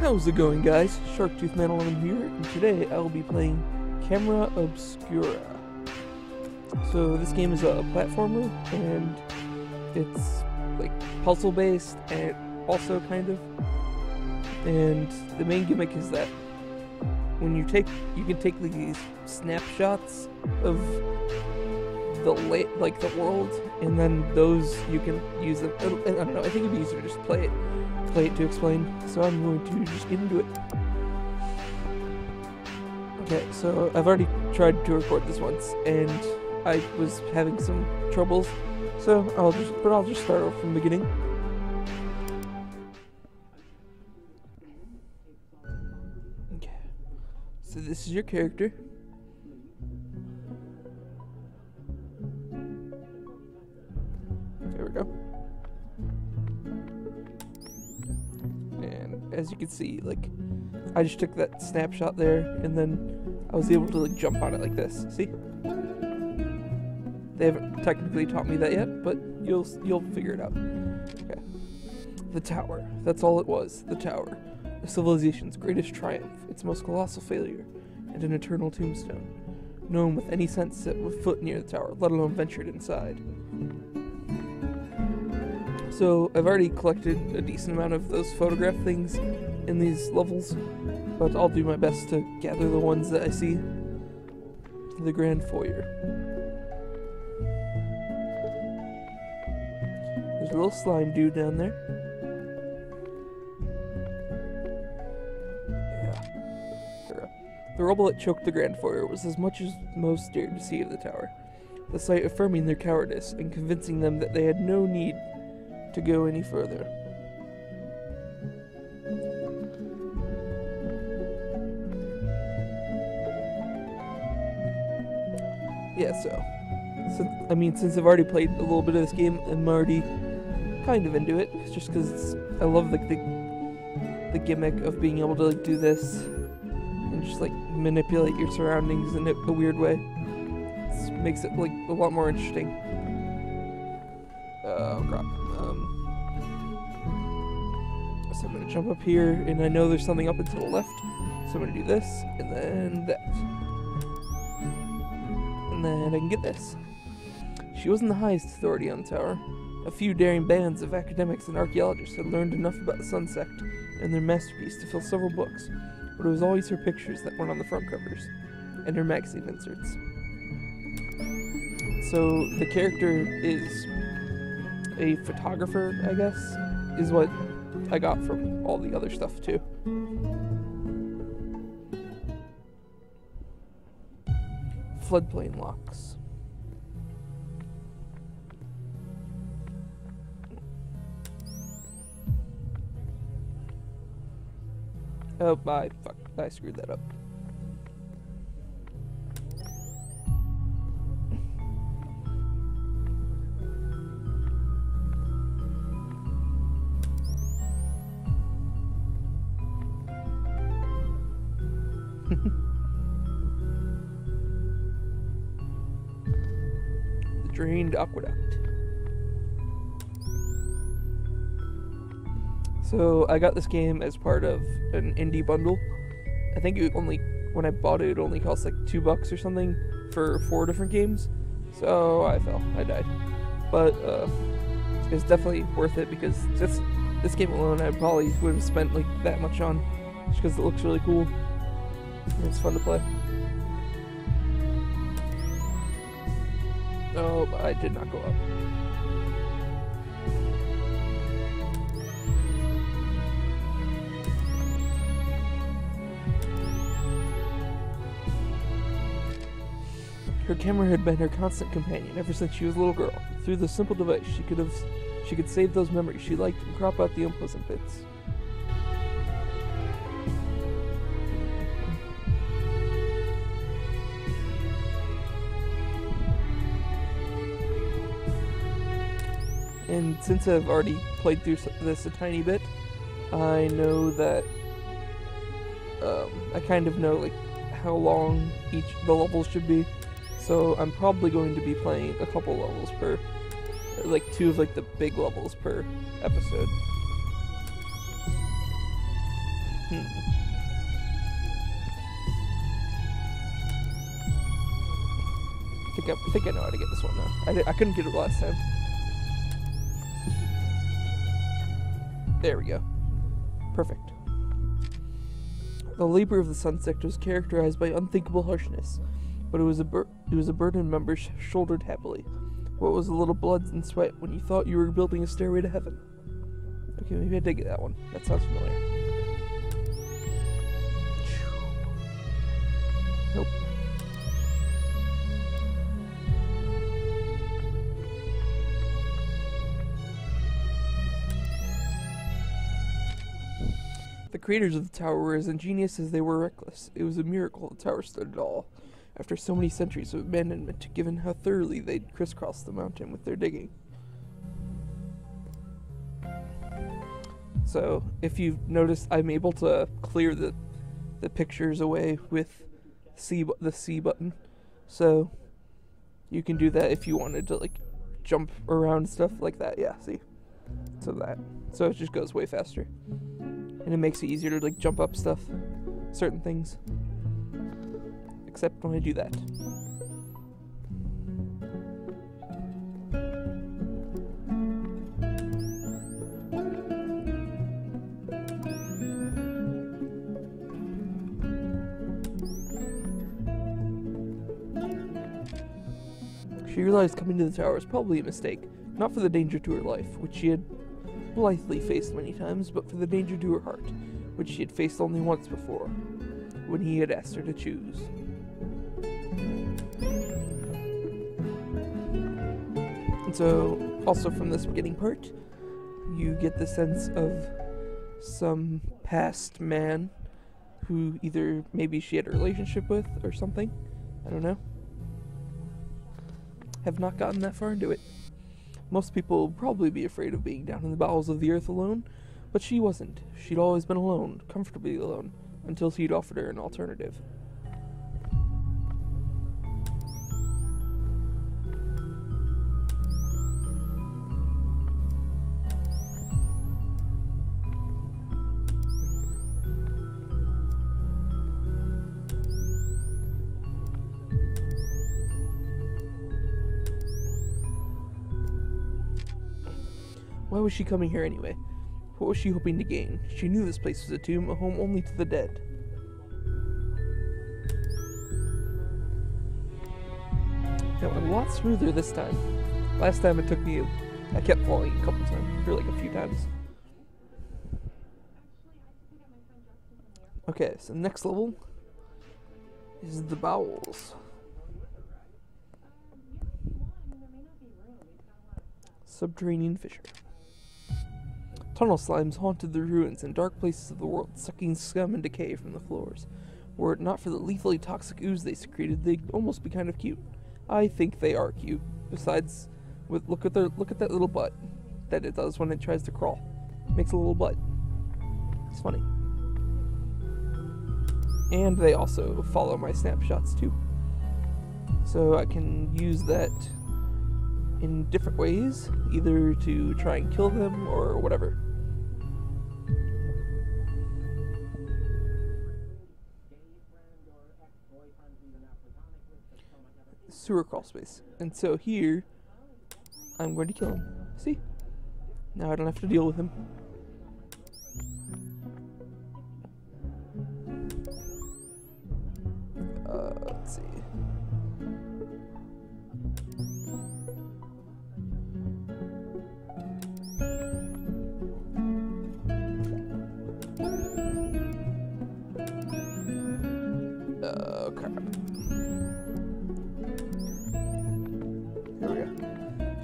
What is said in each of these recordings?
How's it going, guys? Sharktooth Man here, and today I will be playing Camera Obscura. So this game is a platformer, and it's like puzzle-based, and also kind of. And the main gimmick is that when you can take like, these snapshots of the world, and then those you can use them. I don't know. I think it'd be easier to just play it to explain. So I'm going to just get into it. Okay, so I've already tried to record this once, and I was having some troubles. So I'll just start off from the beginning. Okay, so this is your character. There we go. And as you can see, like, I just took that snapshot there, and then I was able to, like, jump on it like this. See? They haven't technically taught me that yet, but you'll figure it out. Okay. The tower. That's all it was. The tower. A civilization's greatest triumph, its most colossal failure, and an eternal tombstone. No one with any sense set a foot near the tower, let alone ventured inside. So I've already collected a decent amount of those photograph things in these levels, but I'll do my best to gather the ones that I see. The grand foyer. There's a little slime dude down there. Yeah. The rubble that choked the grand foyer was as much as most dared to see of the tower, the sight affirming their cowardice and convincing them that they had no need to go any further. Yeah, since I've already played a little bit of this game, I'm already kind of into it. It's just because I love like the gimmick of being able to like do this and just like manipulate your surroundings in a weird way. It makes it like a lot more interesting. Oh crap. So I'm going to jump up here, and I know there's something up and to the left, so I'm going to do this, and then that. And then I can get this. She wasn't the highest authority on the tower. A few daring bands of academics and archaeologists had learned enough about the Sun Sect and their masterpiece to fill several books, but it was always her pictures that went on the front covers, and her magazine inserts. So the character is a photographer, I guess, is what I got from all the other stuff, too. Floodplain locks. Oh, fuck. I screwed that up. The drained aqueduct. So I got this game as part of an indie bundle. I think it only, when I bought it, it only cost like $2 or something for 4 different games. So I died. But it's definitely worth it, because just this game alone, I probably would have spent like that much on, just because it looks really cool. It's fun to play. Oh, but I did not go up. Her camera had been her constant companion ever since she was a little girl. Through this simple device, she could save those memories she liked and crop out the unpleasant bits. And since I've already played through this a tiny bit, I know that I kind of know like how long the levels should be. So I'm probably going to be playing a couple levels per, or like 2 of like the big levels per episode. I think I know how to get this one now. I couldn't get it last time. There we go. Perfect. The labor of the Sun Sect was characterized by unthinkable harshness, but it was a burden members shouldered happily. What was a little blood and sweat when you thought you were building a stairway to heaven? Okay, maybe I did get that one. That sounds familiar. Nope. The creators of the tower were as ingenious as they were reckless. It was a miracle the tower stood at all, after so many centuries of abandonment, given how thoroughly they'd crisscrossed the mountain with their digging. So, if you've noticed, I'm able to clear the pictures away with the C button. So, you can do that if you wanted to, like, jump around stuff like that. Yeah, see? So that. So it just goes way faster. And it makes it easier to, like, jump up stuff, certain things. Except when I do that. She realized coming to the tower was probably a mistake, not for the danger to her life, which she had blithely faced many times, but for the danger to her heart, which she had faced only once before, when he had asked her to choose. And so, also from this beginning part, you get the sense of some past man who either maybe she had a relationship with or something, I don't know. Have not gotten that far into it. Most people would probably be afraid of being down in the bowels of the earth alone, but she wasn't. She'd always been alone, comfortably alone, until he'd offered her an alternative. Why was she coming here anyway? What was she hoping to gain? She knew this place was a tomb, a home only to the dead. That went a lot smoother this time. Last time it took me, I kept falling a couple times, or like a few times. Okay, so the next level is the bowels. Subterranean fissure. Tunnel slimes haunted the ruins and dark places of the world, sucking scum and decay from the floors. Were it not for the lethally toxic ooze they secreted, they'd almost be kind of cute. I think they are cute. Besides, with look at that little butt that it does when it tries to crawl. It makes a little butt. It's funny. And they also follow my snapshots too, so I can use that in different ways, either to try and kill them or whatever. Sewer crawl space. And so here, I'm going to kill him. See? Now I don't have to deal with him. Let's see.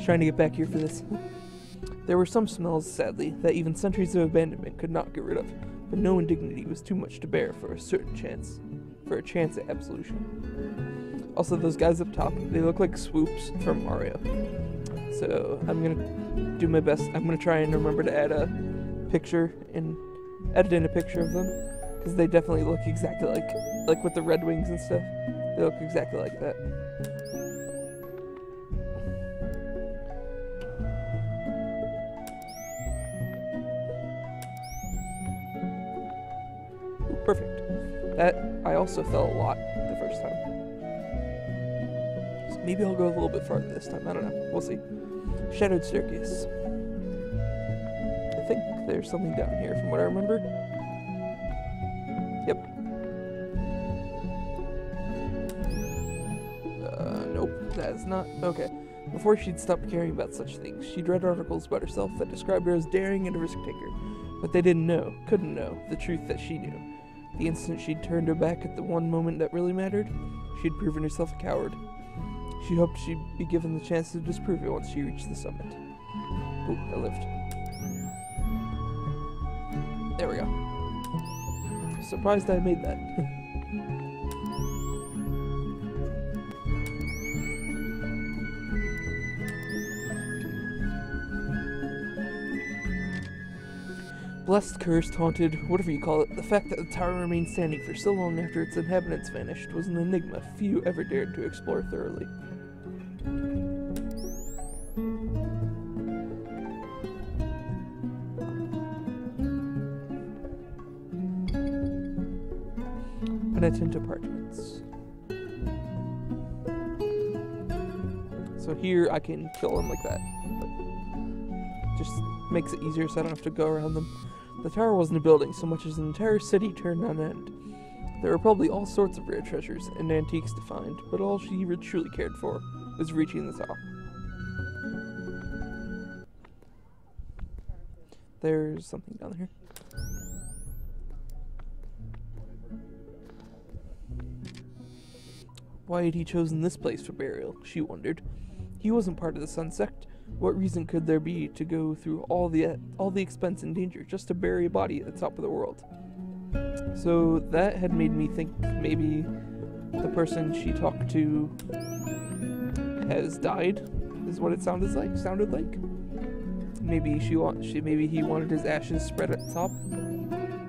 Trying to get back here for this. There were some smells, sadly, that even centuries of abandonment could not get rid of, but no indignity was too much to bear for a chance at absolution. Also, those guys up top, they look like swoops from Mario. So I'm gonna do my best. I'm gonna try and remember to add a picture and edit in a picture of them, because they definitely look exactly like with the red wings and stuff. They look exactly like that. Perfect. I also fell a lot the first time. So maybe I'll go a little bit farther this time. I don't know. We'll see. Shadowed Staircase. I think there's something down here from what I remember. Yep. Nope. That is not... Okay. Before she'd stopped caring about such things, she'd read articles about herself that described her as daring and a risk-taker. But they didn't know, couldn't know, the truth that she knew. The instant she'd turned her back at the one moment that really mattered, she'd proven herself a coward. She hoped she'd be given the chance to disprove it once she reached the summit. Ooh, I lived. There we go. Surprised I made that. Blessed, cursed, haunted, whatever you call it, the fact that the tower remained standing for so long after its inhabitants vanished was an enigma few ever dared to explore thoroughly. Penitent Apartments. So here I can kill them like that. But just makes it easier so I don't have to go around them. The tower wasn't a building so much as an entire city turned on end. There were probably all sorts of rare treasures and antiques to find, but all she truly cared for was reaching the top. There's something down here. Why had he chosen this place for burial, she wondered. He wasn't part of the Sun Sect. What reason could there be to go through all the expense and danger just to bury a body at the top of the world? So that had made me think maybe the person she talked to has died, is what it sounded like. Maybe he wanted his ashes spread at the top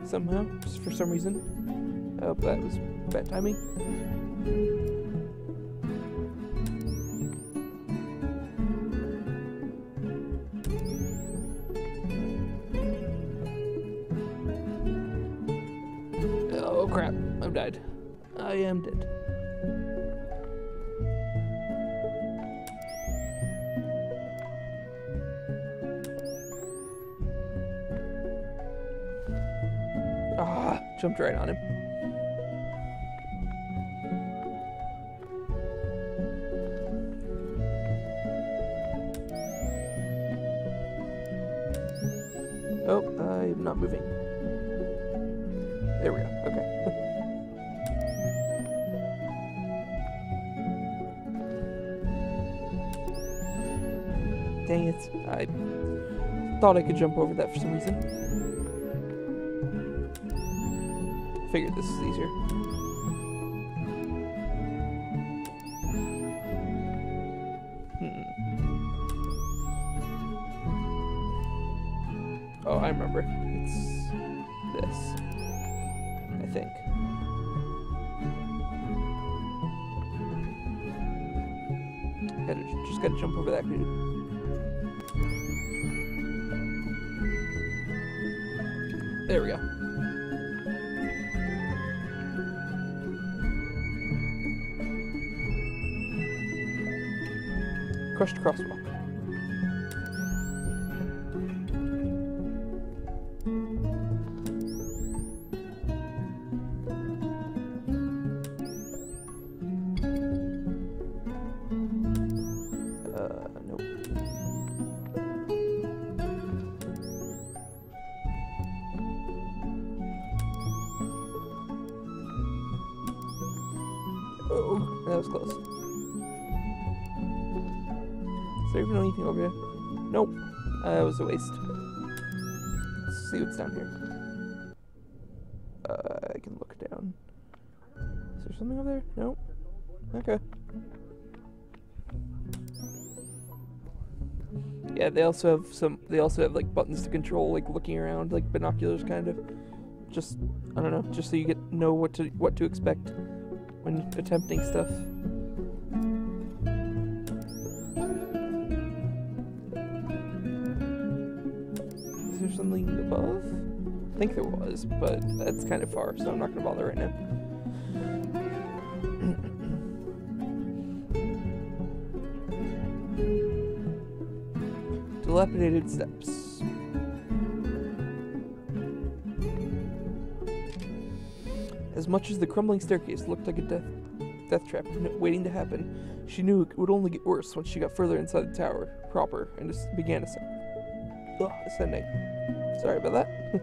somehow, just for some reason. Oh, that was bad timing. Crap, I've died. I am dead. Ah, jumped right on him. Oh, I'm not moving. There we go, okay. Dang it, I thought I could jump over that for some reason. Figured this is easier. Oh, I remember. It's this, I think. Just gotta jump over that dude. There we go. Crushed crosswalk. Oh, that was close. Is there even anything over here? Nope. That was a waste. Let's see what's down here. I can look down. Is there something over there? Nope. Okay. Yeah, they also have like buttons to control like looking around, like binoculars kind of. Just I don't know, just so you know what to expect when attempting stuff. Is there something above? think there was, but that's kind of far, so I'm not going to bother right now. Dilapidated steps. As much as the crumbling staircase looked like a death trap waiting to happen, she knew it would only get worse once she got further inside the tower proper and just began ascending. Sorry about that.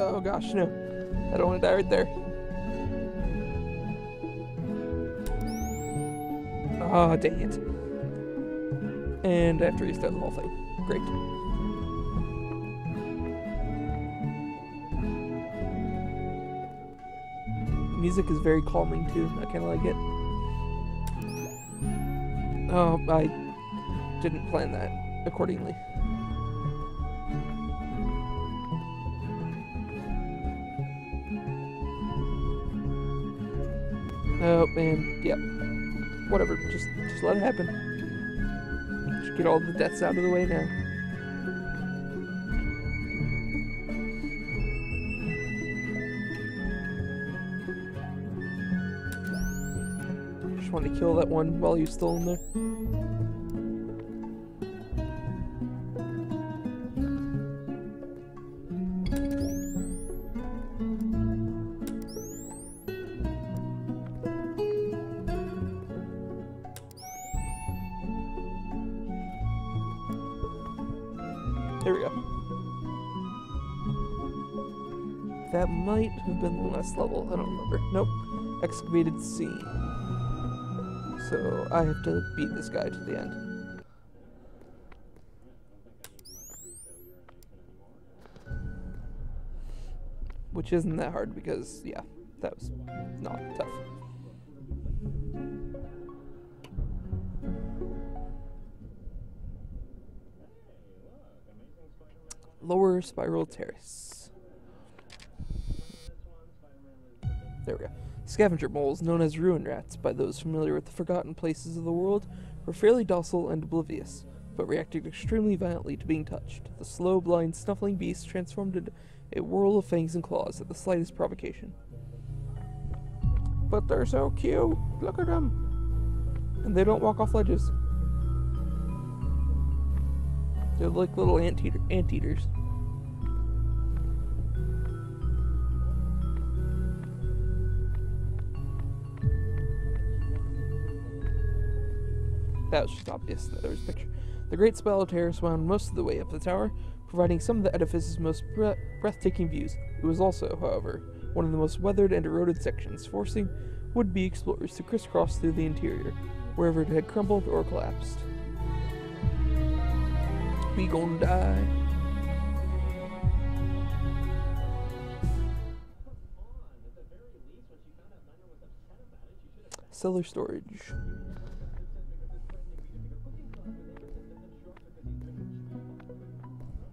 Oh gosh, no. I don't want to die right there. Ah, oh, dang it. And I have to restart the whole thing. Great. Music is very calming too. I kind of like it. Oh, I didn't plan that accordingly. Oh, man, yeah. Whatever, just let it happen. Just get all the deaths out of the way now. Just want to kill that one while you're still in there. There we go. That might have been the last level. I don't remember. Nope. Excavated scene. So I have to beat this guy to the end. Which isn't that hard because, yeah, that was not tough. Lower spiral terrace. There we go. Scavenger moles, known as ruin rats by those familiar with the forgotten places of the world, were fairly docile and oblivious, but reacted extremely violently to being touched. The slow, blind, snuffling beasts transformed into a whirl of fangs and claws at the slightest provocation. But they're so cute! Look at them! And they don't walk off ledges. They're like little anteaters. That was just obvious that there was a picture. The great spiral terrace wound most of the way up the tower, providing some of the edifice's most breathtaking views. It was also, however, one of the most weathered and eroded sections, forcing would-be explorers to crisscross through the interior, wherever it had crumbled or collapsed. We gonna die. Cellar storage.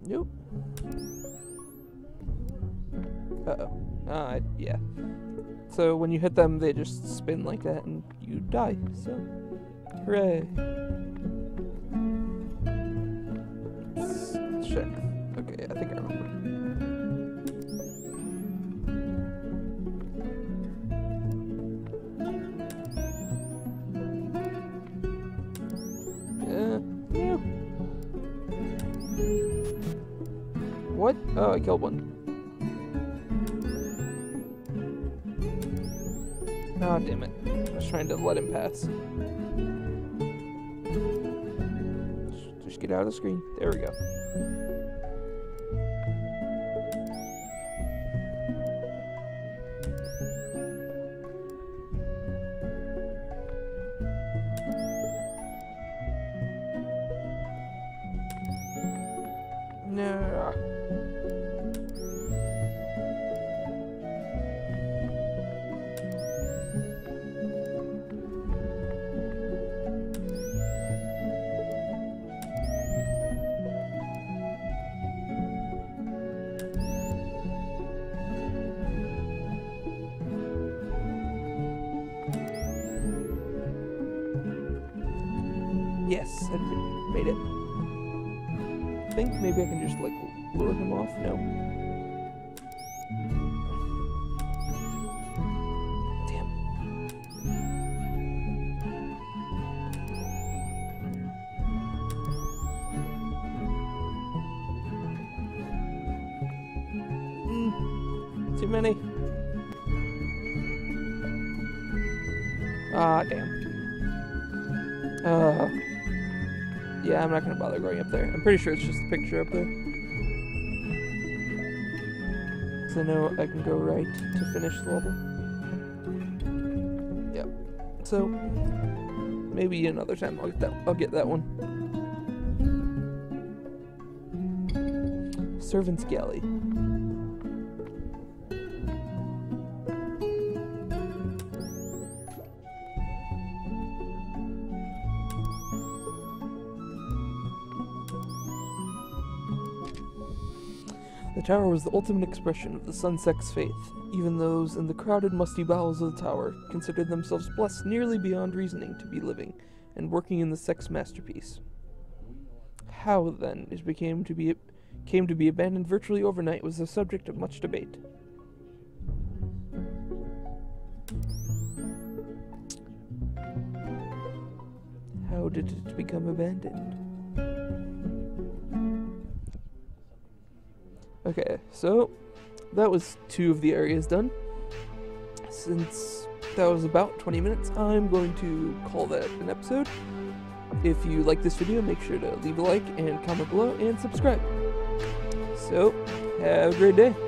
Nope. Uh-oh. Yeah. So when you hit them, they just spin like that and you die, so hooray. Check. Okay, I think I remember. Yeah. What? Oh, I killed one. Ah, damn it. I was trying to let him pass. Just get out of the screen. There we go. Yes, I made it. I think maybe I can just, like, lure him off? No. Damn. Too many. Ah, damn. Yeah, I'm not gonna bother going up there. I'm pretty sure it's just the picture up there. So I know I can go right to finish the level. Yep. So maybe another time I'll get that one. Servants' Galley. The tower was the ultimate expression of the Sun Sect's faith. Even those in the crowded, musty bowels of the tower considered themselves blessed nearly beyond reasoning to be living and working in the sect's masterpiece. How, then, it came to be abandoned virtually overnight was the subject of much debate. How did it become abandoned? Okay, so that was two of the areas done. Since that was about 20 minutes, I'm going to call that an episode. If you like this video, make sure to leave a like and comment below and subscribe. So, have a great day.